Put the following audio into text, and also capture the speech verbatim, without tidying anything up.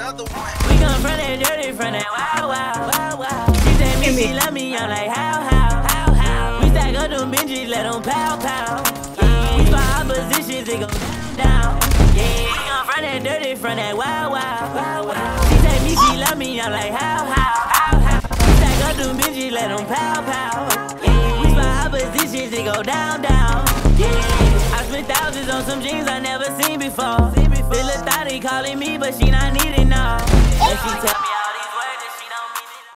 another one. We come from that dirty, from that wow, wow, wow, wow. She said me, she love me, I'm like how, how, how, how. We stack up them benches, let them pow, pow. Yeah. We spot oppositions, they go down, down. Yeah. We come from that dirty, from that wow, wow, wow, wow. She said me, she love me, I'm like how, how, how, how. We stack up them benches, let them pow, pow. Yeah. We spot oppositions, they go down, down. Yeah. Thousands on some jeans I never seen before. Feel a thotty calling me, but she not needing no. And she tell me I